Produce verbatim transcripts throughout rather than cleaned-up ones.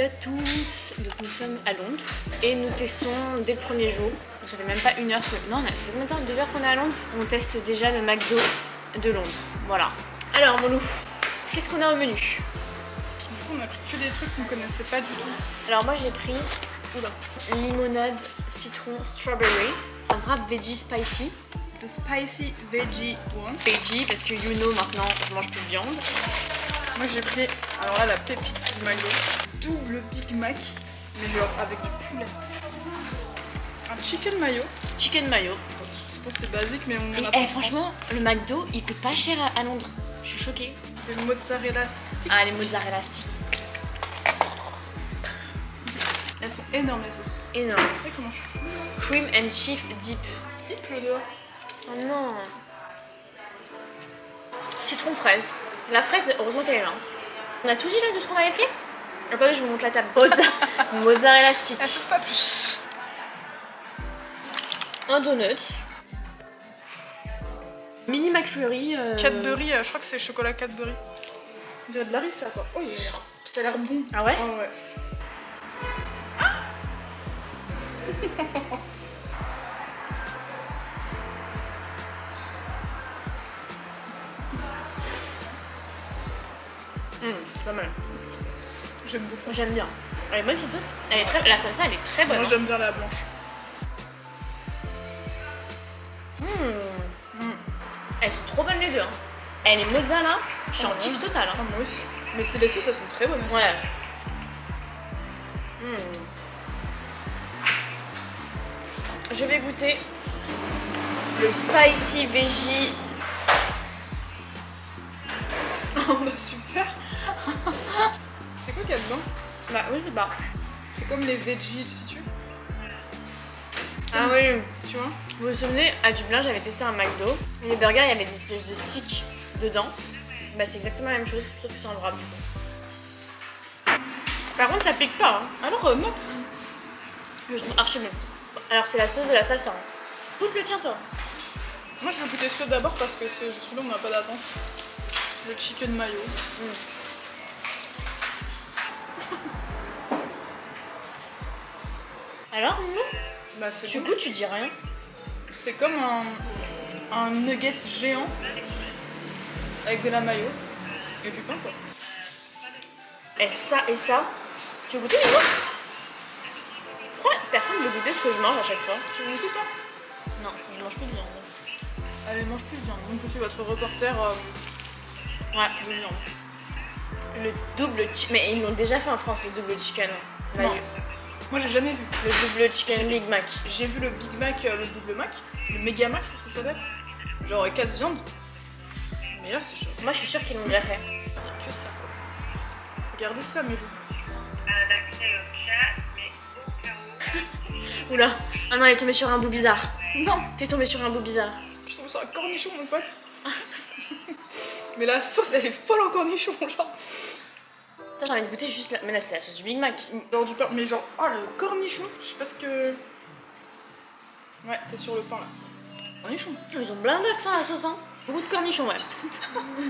Salut à tous. Donc nous sommes à Londres et nous testons dès le premier jour. Ça fait même pas une heure que... Non, c'est combien de temps ? Deux heures qu'on est à Londres. On teste déjà le McDo de Londres. Voilà. Alors mon loup, qu'est-ce qu'on a au menu ? Du coup on a pris que des trucs qu'on connaissait pas du tout. Alors moi j'ai pris oula, limonade, citron, strawberry, un wrap veggie spicy. The spicy veggie one. Veggie parce que you know maintenant je mange plus de viande. Moi j'ai pris, alors là, la pépite du McDo. Double Big Mac, mais genre avec du poulet. Un chicken mayo. Chicken mayo. Je pense que c'est basique, mais on en a pas. Eh, franchement, le McDo, il coûte pas cher à Londres. Je suis choquée. Des mozzarella sticks. Ah, les mozzarella sticks. Elles sont énormes, les sauces. Énormes. Et comment je suis fou. Cream and chief dip. Il pleut dehors. Oh non. Citron fraise. La fraise, heureusement qu'elle est là. On a tout dit là de ce qu'on avait pris. Attendez, je vous montre la table. Mozzarella élastique. Elle chauffe pas plus. Un donut. Mini McFlurry. Euh... Cadbury, euh, je crois que c'est chocolat Cadbury. Il y a de la riz, ça quoi. Oh, il a... ça a l'air bon. Ah ouais, oh, ouais. Ah. Mmh, c'est pas mal. J'aime beaucoup. J'aime bien. Elle est bonne cette sauce. Elle est très... La salsa elle est très bonne. Moi j'aime bien la blanche. Mmh. Mmh. Elles sont trop bonnes les deux. Hein. Elle est mozzarella. Je suis en kiff total. Hein. Ah, moi aussi. Mais les sauces elles sont très bonnes aussi. Ouais. Mmh. Je vais goûter le spicy veggie. Oh bah super. C'est quoi qu'il y a dedans? Bah oui, bah c'est comme les veggies, si tu... Ah mmh. Oui, tu vois. Vous vous souvenez, à Dublin, j'avais testé un McDo. Les burgers, il y avait des espèces de sticks dedans. Bah c'est exactement la même chose, sauf que c'est un wrap. Par contre, ça pique pas. Hein. Alors, euh, motte. Je trouve archi bon. Alors c'est la sauce de la salsa. Goûte le tien, toi. Moi, je vais goûter ceux d'abord parce que celui-là, on n'a pas d'attente. Le chicken mayo. Mmh. Alors non, bah, du coup tu dis rien. C'est comme un, un nugget géant avec de la mayo et du pain quoi. Et ça et ça, tu veux goûter les autres? Pourquoi personne ne veut goûter ce que je mange à chaque fois? Tu veux goûter ça? Non, je mange plus de viande. Allez, mange plus de viande. Donc je suis votre reporter. Euh... Ouais, de viande. Le double chicken, mais ils l'ont déjà fait en France le double chicken. Mayo. Non. Moi j'ai jamais vu le double chicken Big Mac. J'ai vu le Big Mac, euh, le double Mac, le méga Mac, je crois que ça s'appelle. Genre quatre viandes. Mais là c'est chaud. Moi je suis sûre qu'ils l'ont déjà fait. Il n'y a que ça. Regardez ça, mais oula. Ah non, elle est tombée sur un bout bizarre. Non. T'es tombée sur un bout bizarre. Je tombe sur un cornichon, mon pote. Mais la sauce elle est folle en cornichon, genre. J'ai envie de goûter juste la... Mais là c'est la sauce du Big Mac. Genre du pain, mais genre... Oh le cornichon, je sais pas ce que... Ouais, t'es sur le pain là. Cornichon. Ils ont blindé ça la sauce hein. Goût de cornichon, ouais.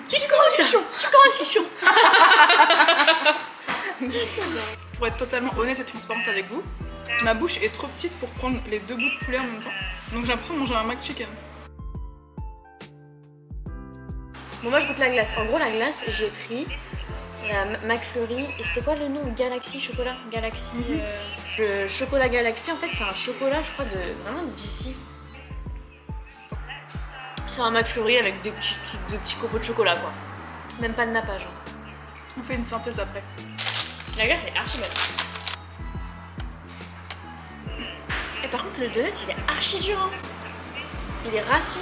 Tu du cornichon. Tu cornichon. Pour être totalement honnête et transparente avec vous, ma bouche est trop petite pour prendre les deux bouts de poulet en même temps. Donc j'ai l'impression de manger un McChicken. Bon moi je goûte la glace. En gros la glace j'ai pris... La McFlurry, et c'était quoi le nom? Galaxy chocolat? Galaxy. Mm-hmm. euh, le chocolat Galaxy, en fait, c'est un chocolat, je crois, de vraiment d'ici. C'est un McFlurry avec des petits, des petits copeaux de chocolat, quoi. Même pas de nappage. Hein. On fait une synthèse après. La glace elle est archi bonne. Et par contre, le donut il est archi dur. Hein. Il est rassis.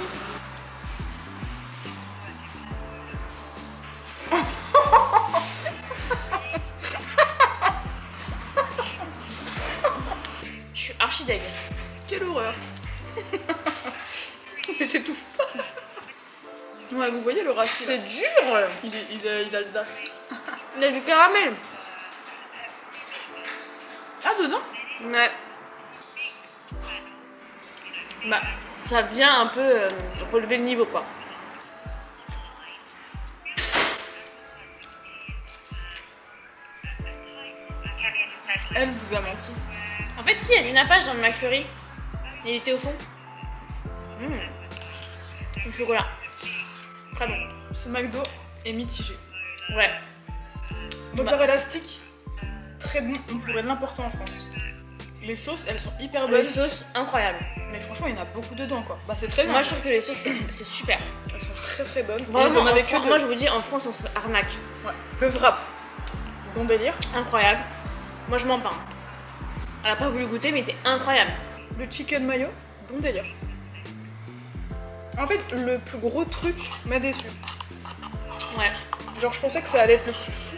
Quelle horreur. Mais t'étouffe pas. Ouais, vous voyez le rassis. C'est dur. Il, est, il, a, il a le das. Il a du caramel. Ah, dedans? Ouais. Bah, ça vient un peu euh, relever le niveau, quoi. Elle vous a menti. En fait, si, il y a du nappage dans le McFlurry. Il était au fond. Mmh. Le chocolat. Très bon. Ce McDo est mitigé. Ouais. Mozzarella élastique, très bon. On pourrait l'importer en France. Les sauces, elles sont hyper bonnes. Les sauces, incroyables. Mais franchement, il y en a beaucoup dedans, quoi. Bah, c'est très bien. Moi, je trouve que les sauces, c'est super. Elles sont très très bonnes. Vraiment, on avait que deux. Moi, je vous dis, en France, on se arnaque. Ouais. Le wrap. Bon délire. Incroyable. Moi, je m'en peins. Elle a pas voulu goûter, mais il était incroyable. Le chicken mayo, bon délire. En fait, le plus gros truc m'a déçu. Ouais. Genre, je pensais que ça allait être le plus fou.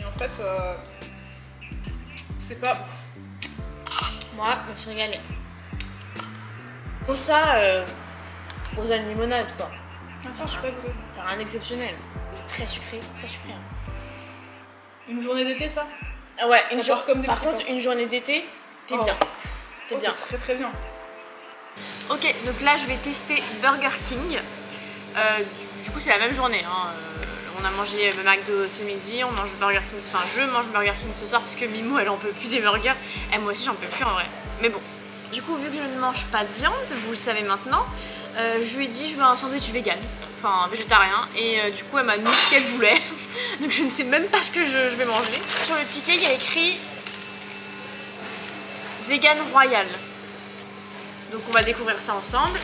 Et en fait, euh, c'est pas ouf. Moi, je me suis régalée. Pour ça, euh, pour ça, une limonade, quoi. Attends, je sais pas goûté. T'as rien d'exceptionnel. C'est très sucré, c'est très sucré. Hein. Une journée d'été, ça? Ah ouais, une jour... comme des par contre, points. Une journée d'été, t'es oh. bien. T'es oh, bien. Très très bien. Ok, donc là, je vais tester Burger King. Euh, du, du coup, c'est la même journée. Hein. On a mangé le McDo ce midi, on mange Burger King, enfin je mange Burger King ce soir parce que Mimo elle en peut plus des burgers et moi aussi j'en peux plus en vrai, mais bon. Du coup vu que je ne mange pas de viande, vous le savez maintenant, euh, je lui ai dit je veux un sandwich vegan, enfin végétarien et euh, du coup elle m'a mis ce qu'elle voulait, donc je ne sais même pas ce que je, je vais manger. Sur le ticket il y a écrit Vegan Royal, donc on va découvrir ça ensemble.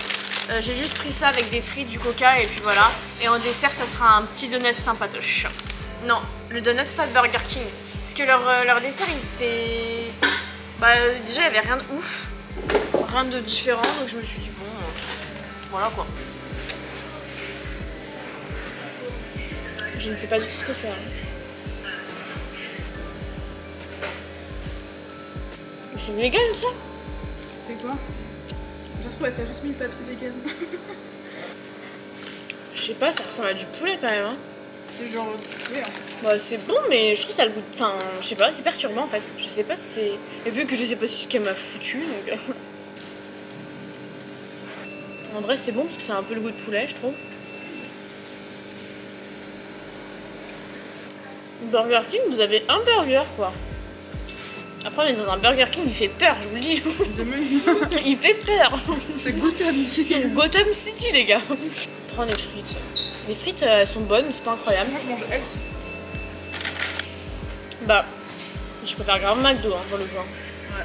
Euh, j'ai juste pris ça avec des frites, du coca et puis voilà. Et en dessert, ça sera un petit donut sympatoche. Non, le donut c'est pas de Burger King. Parce que leur, euh, leur dessert, ils étaient... Bah euh, déjà, il n'y avait rien de ouf. Rien de différent, donc je me suis dit bon... Euh, voilà quoi. Je ne sais pas du tout ce que c'est. Hein. C'est vegan ça? C'est quoi? Je trouve que t'as juste mis le papier vegan. Je sais pas, ça ressemble à du poulet quand même. Hein. C'est genre du poulet en fait. Bah, c'est bon, mais je trouve que ça le goût. Enfin, je sais pas, c'est perturbant en fait. Je sais pas si c'est. Et vu que je sais pas si c'est ce qu'elle m'a foutu, donc. En vrai, c'est bon parce que ça a un peu le goût de poulet, je trouve. Burger King, vous avez un burger quoi. Après on est dans un Burger King, il fait peur, je vous le dis. Il fait peur. C'est Gotham City. Gotham City les gars. Prends des frites. Les frites elles sont bonnes, c'est pas incroyable. Moi je mange healthy. Bah, je préfère grave McDo hein, pour le point. Ouais.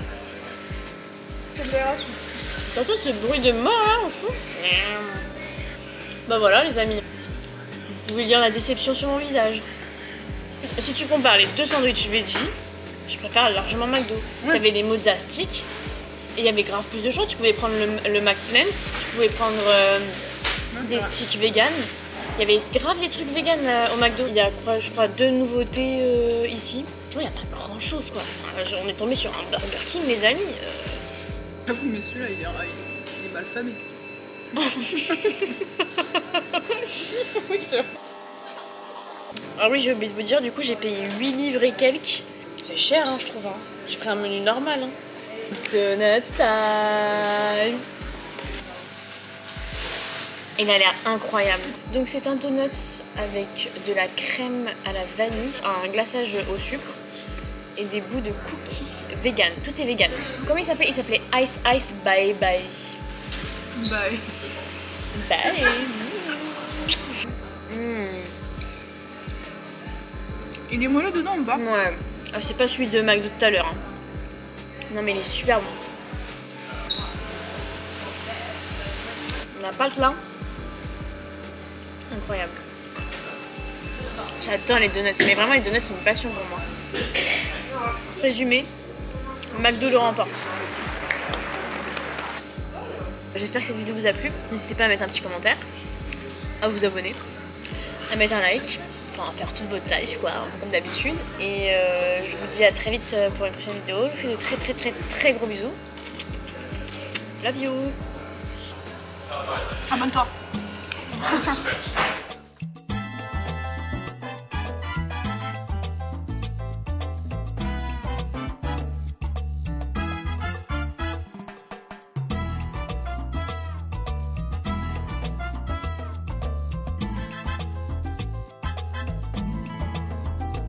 C'est de l'aération. T'entends ce bruit de mort là, on fout. Bah voilà les amis. Vous pouvez lire la déception sur mon visage. Si tu compares les deux sandwichs veggie, je préfère largement McDo. Ouais. T'avais les mozzarella sticks et il y avait grave plus de choses. Tu pouvais prendre le, le McPlant, tu pouvais prendre euh, non, des sticks vegan. Il y avait grave des trucs vegan euh, au McDo. Il y a, je crois, deux nouveautés euh, ici. Tu vois, il n'y a pas grand chose quoi. Enfin, on est tombé sur un Burger King, mes amis. Euh... J'avoue, mais celui-là, il, il, il est mal famé. Oui, sûr. Ah oui, j'ai oublié de vous dire, du coup, j'ai payé huit livres et quelques. C'est cher, hein, je trouve. Hein. J'ai pris un menu normal. Hein. Donut time. Il a l'air incroyable. Donc c'est un donut avec de la crème à la vanille, un glaçage au sucre et des bouts de cookies vegan. Tout est vegan. Comment il s'appelait? Il s'appelait Ice Ice Bye Bye. Bye. Bye. Mmh. Il est moelleux dedans ou pas? Ouais. Ah, c'est pas celui de McDo de tout à l'heure. Hein. Non mais il est super bon. La pâte là. Incroyable. J'adore les donuts. Mais vraiment les donuts c'est une passion pour moi. Résumé, McDo le remporte. J'espère que cette vidéo vous a plu. N'hésitez pas à mettre un petit commentaire. À vous abonner. À mettre un like. Enfin, faire toute votre life quoi, comme d'habitude. Et euh, je vous dis à très vite pour une prochaine vidéo. Je vous fais de très très très très gros bisous. Love you. Abonne-toi.